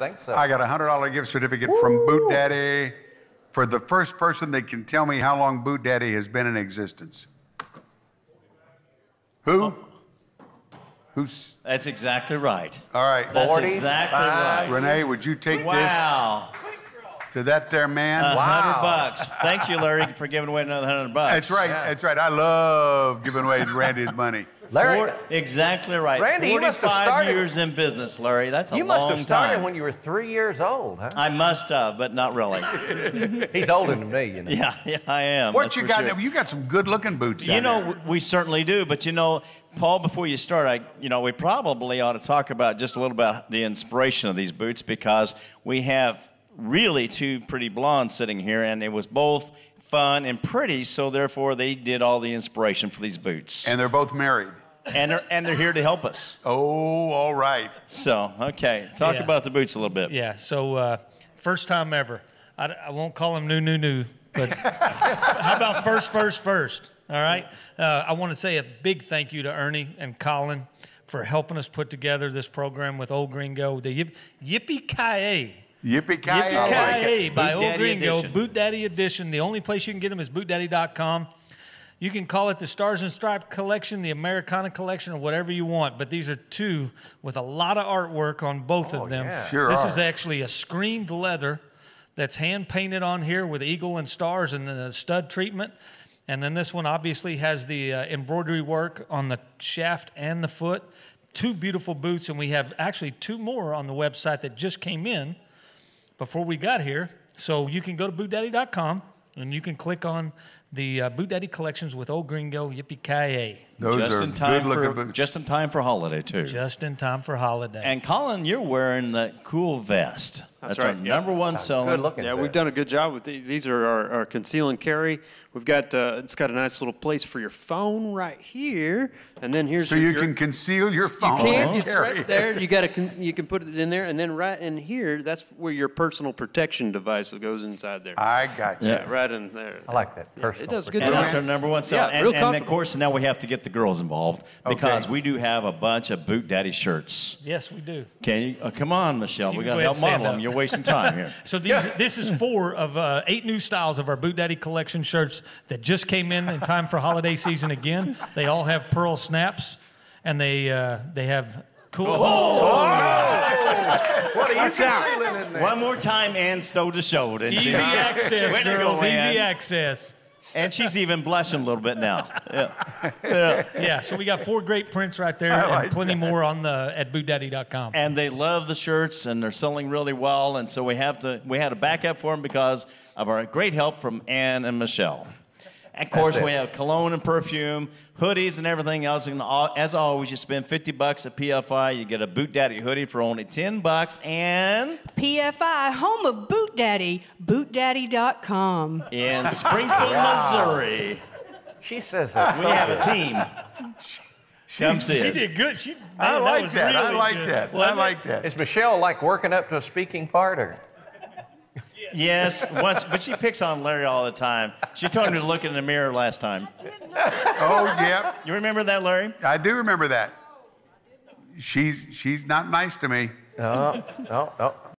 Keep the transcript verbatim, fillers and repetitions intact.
think so. I got a one hundred dollar gift certificate Woo! From Boot Daddy for the first person that can tell me how long Boot Daddy has been in existence. Who? Oh. Who's? That's exactly right. All right. That's exactly right. Renee, would you take wow. this? Wow. To that there man. Uh, wow. one hundred bucks. Thank you, Larry, for giving away another one hundred bucks. That's right. Yeah. That's right. I love giving away Randy's money. Larry. For, exactly right. Randy, you must have started. forty-five years in business, Larry. That's a long time. You must have started time. when you were three years old, huh? I must have, but not really. He's older than me, you know. Yeah, yeah, I am. What you got? Sure. You got some good-looking boots. You know, there. we certainly do. But you know, Paul, before you start, I, you know, we probably ought to talk about just a little about the inspiration of these boots, because we have really two pretty blondes sitting here, and it was both fun and pretty, so therefore they did all the inspiration for these boots. And they're both married. And they're, and they're here to help us. Oh, all right. So, okay, talk yeah. about the boots a little bit. Yeah, so uh, first time ever. I, I won't call them new, new, new, but how about first, first, first, all right? Uh, I want to say a big thank you to Ernie and Colin for helping us put together this program with Old Gringo, the Yip, Yippee Ki Yay. Yippee Ki Yay. Yippee Ki Yay by Old Gringo, Boot Daddy Edition. The only place you can get them is boot daddy dot com. You can call it the Stars and Stripes Collection, the Americana Collection, or whatever you want. But these are two with a lot of artwork on both oh, of them. Yeah. Sure this are. is actually a screened leather that's hand-painted on here with eagle and stars and the stud treatment. And then this one obviously has the uh, embroidery work on the shaft and the foot. Two beautiful boots, and we have actually two more on the website that just came in before we got here. So you can go to boot daddy dot com and you can click on the uh, Boot Daddy collections with Old Gringo, Yippee Ki Yay. Those just are in time good looking for, boots. Just in time for holiday too. Just in time for holiday. And Colin, you're wearing the cool vest. That's, That's right. Our yeah. number one selling. Good looking. Yeah, bit. We've done a good job with these. These are our, our conceal and carry. We've got uh, it's got a nice little place for your phone right here, and then here's so your, you can your, conceal your phone. You can. It's right there. You got to. You can put it in there, and then right in here, that's where your personal protection device that goes inside there. I got you. Yeah, right in there. I like that. Personal. Yeah, it does good. And that's our number one selling. Yeah, and, real and of course, now we have to get the girls involved, because okay. we do have a bunch of Boot Daddy shirts. Yes, we do. Can you uh, come on, Michelle? We got to help model them. You're wasting time here. So these, yeah. this is four of uh, eight new styles of our Boot Daddy collection shirts that just came in in time for holiday season again. They all have pearl snaps, and they uh, they have cool. Oh, oh. What are you concealing in there? One more time, and stow to shoulder. Easy access, Way girls. Go, easy access. And she's even blushing a little bit now. Yeah. Yeah. Yeah, so we got four great prints right there like and plenty that. more on the at boot daddy dot com. And they love the shirts, and they're selling really well, and so we have to we had a backup for them because of our great help from Ann and Michelle. And of course, we have cologne and perfume, hoodies and everything else. And as always, you spend fifty bucks at P F I, you get a Boot Daddy hoodie for only ten bucks. And P F I, home of Boot Daddy, boot daddy dot com. In Springfield, wow. Missouri. She says that. We so have good. a team. She, Come see she us. did good. She, man, I like that. that. Really I like good. that. Well, I like that. Is Michelle like working up to a speaking part or? Yes, once, but she picks on Larry all the time. She told me to look in the mirror last time. Oh, yep. You remember that, Larry? I do remember that. She's, she's not nice to me. No, no, no.